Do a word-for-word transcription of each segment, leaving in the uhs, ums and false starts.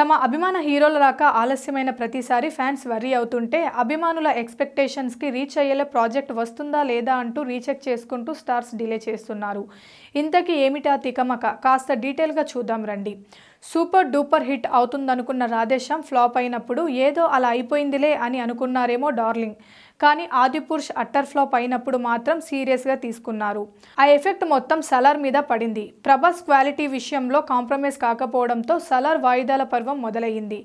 తమ అభిమాన హీరోల రాక ఆలస్యమైన ప్రతిసారి ఫ్యాన్స్ వర్రీ అవుతుంటే అభిమానుల ఎక్స్‌పెక్టేషన్స్ కి రీచ్ అయ్యేలా ప్రాజెక్ట్ వస్తుందా లేదా అంటూ రీచెక్ చేసుకుంటూ స్టార్స్ డిలే చేస్తున్నారు ఇంతకీ ఏమిటా తికమక కాస్త డీటెయిల్ గా చూద్దాం రండి super duper hit అవుతుందనుకున్న Radhe Shyam flop అయినప్పుడు ఏదో అలా అయిపోయిందిలే అని అనుకున్నారేమో డార్లింగ్ కానీ ఆదిపురుష్ అట్టర్ ఫ్లాప్ అయినప్పుడు మాత్రం సీరియస్ గా తీసుకున్నారు ఆ ఎఫెక్ట్ మొత్తం సలార్ మీద పడింది ప్రభాస్ క్వాలిటీ విషయంలో కాంప్రమైజ్ కాకపోవడంతో సలార్ వాయిదాల పర్వం మొదలైంది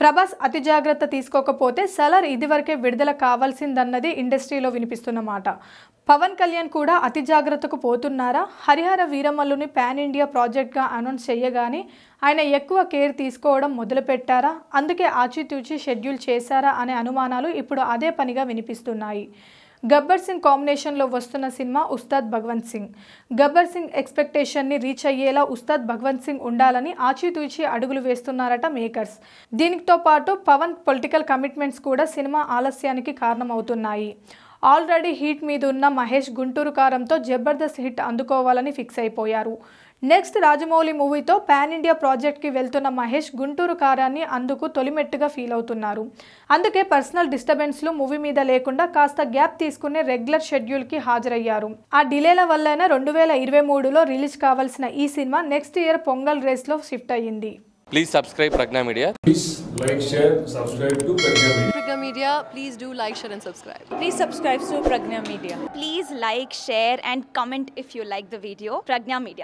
ప్రభాస్ అతి జాగృత తీసుకోకపోతే సలార్ ఇదివరకే విడుదల కావాల్సిందన్నది ఇండస్ట్రీలో వినిపిస్తున్న మాట పవన్ కళ్యాణ్ కూడా అతి జాగృతకు పోతున్నారా హరిహర వీరమల్లుని పాన్ ఇండియా ప్రాజెక్ట్ గా అనౌన్స్ చేయగానే ఆయన ఎక్కువ కేర్ తీసుకోవడం మొదలుపెట్టారా అందుకే ఆచితూచి షెడ్యూల్ చేశారా అనే అనుమానాలు ఇప్పుడు అదే పనిగా వినిపిస్తున్నాయి గబ్బర్ సింగ్ కాంబినేషన్ లో వస్తున్న సినిమా ఉస్తాద్ భగవంత్ సింగ్ గబ్బర్ సింగ్ ఎక్స్‌పెక్టేషన్ ని రీచ్ అయ్యేలా ఉస్తాద్ భగవంత్ సింగ్ ఉండాలని ఆచితూచి అడుగులు వేస్తున్నారట మేకర్స్ దీనితో పాటు పవన్ పొలిటికల్ కమిట్మెంట్స్ కూడా సినిమా ఆలస్యానికి కారణమవుతున్నాయి ఆల్రెడీ హిట్ మీద ఉన్న మహేష్ గుంటూరుకారంతో జబర్దస్త్ హిట్ అందుకోవాలని ఫిక్స్ అయిపోయారు నెక్స్ట్ రాజమౌలి మూవీతో పాన్ ఇండియా ప్రాజెక్ట్ కి వెళ్తున్న మహేష్ గుంటూరుకారాన్ని అందుకు తొలిమెట్టుగా ఫీల్ అవుతున్నారు అందుకే పర్సనల్ డిస్టర్బెన్స్ లు మూవీ మీద లేకుండా కాస్త గ్యాప్ తీసుకునే రెగ్యులర్ షెడ్యూల్ కి హాజరయ్యారు ఆ డిలేల వల్లనే రెండు వేల ఇరవై మూడులో రిలీజ్ కావాల్సిన ఈ cinema next year Pongal race లో షిఫ్ట్ అయ్యింది Please subscribe Pregnya Media. Please like, share, subscribe to Pregnya Media. Pregnya Media, please do like, share and subscribe. Please subscribe to Pregnya Media. Please like, share and comment if you like the video. Pregnya Media.